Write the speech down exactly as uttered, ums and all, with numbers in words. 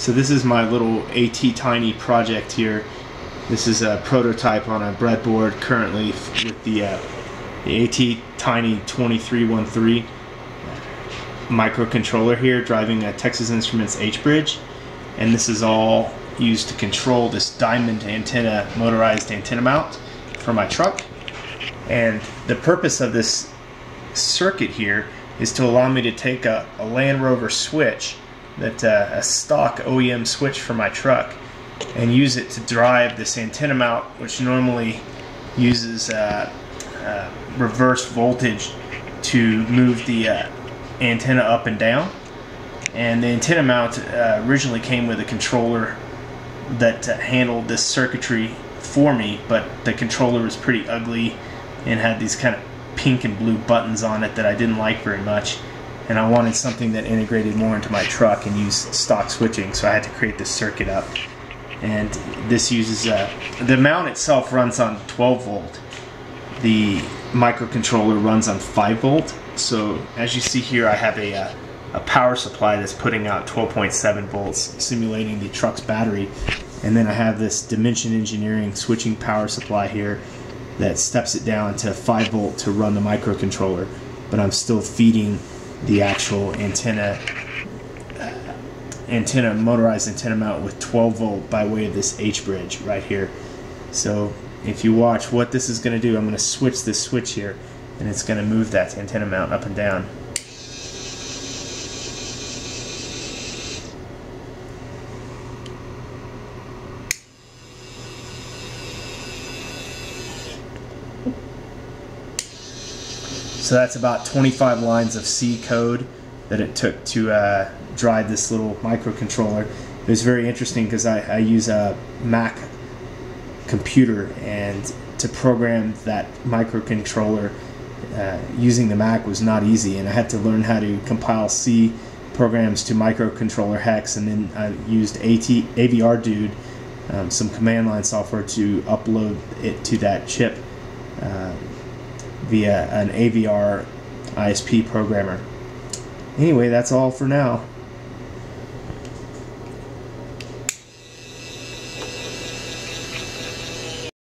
So this is my little ATtiny project here. This is a prototype on a breadboard currently with the, uh, the ATtiny twenty-three thirteen microcontroller here, driving a Texas Instruments H bridge, and this is all used to control this diamond antenna, motorized antenna mount for my truck. And the purpose of this circuit here is to allow me to take a, a Land Rover switch, that uh, a stock O E M switch for my truck, and use it to drive this antenna mount, which normally uses uh, uh, reverse voltage to move the uh, antenna up and down. And the antenna mount uh, originally came with a controller that uh, handled this circuitry for me, but the controller was pretty ugly and had these kind of pink and blue buttons on it that I didn't like very much, and I wanted something that integrated more into my truck and used stock switching, so I had to create this circuit up. And this uses uh, the mount itself runs on twelve volt, the microcontroller runs on five volt. So as you see here, I have a uh, a power supply that's putting out twelve point seven volts, simulating the truck's battery, and then I have this Dimension Engineering switching power supply here that steps it down to five volt to run the microcontroller, but I'm still feeding the actual antenna uh, antenna motorized antenna mount with twelve volt by way of this H bridge right here. So if you watch what this is going to do, I'm going to switch this switch here, and it's going to move that antenna mount up and down. So that's about twenty-five lines of C code that it took to uh, drive this little microcontroller. It was very interesting because I, I use a Mac computer, and to program that microcontroller uh, using the Mac was not easy, and I had to learn how to compile C programs to microcontroller hex, and then I used A V R dude, um, some command line software, to upload it to that chip Uh, via an A V R I S P programmer. Anyway, that's all for now.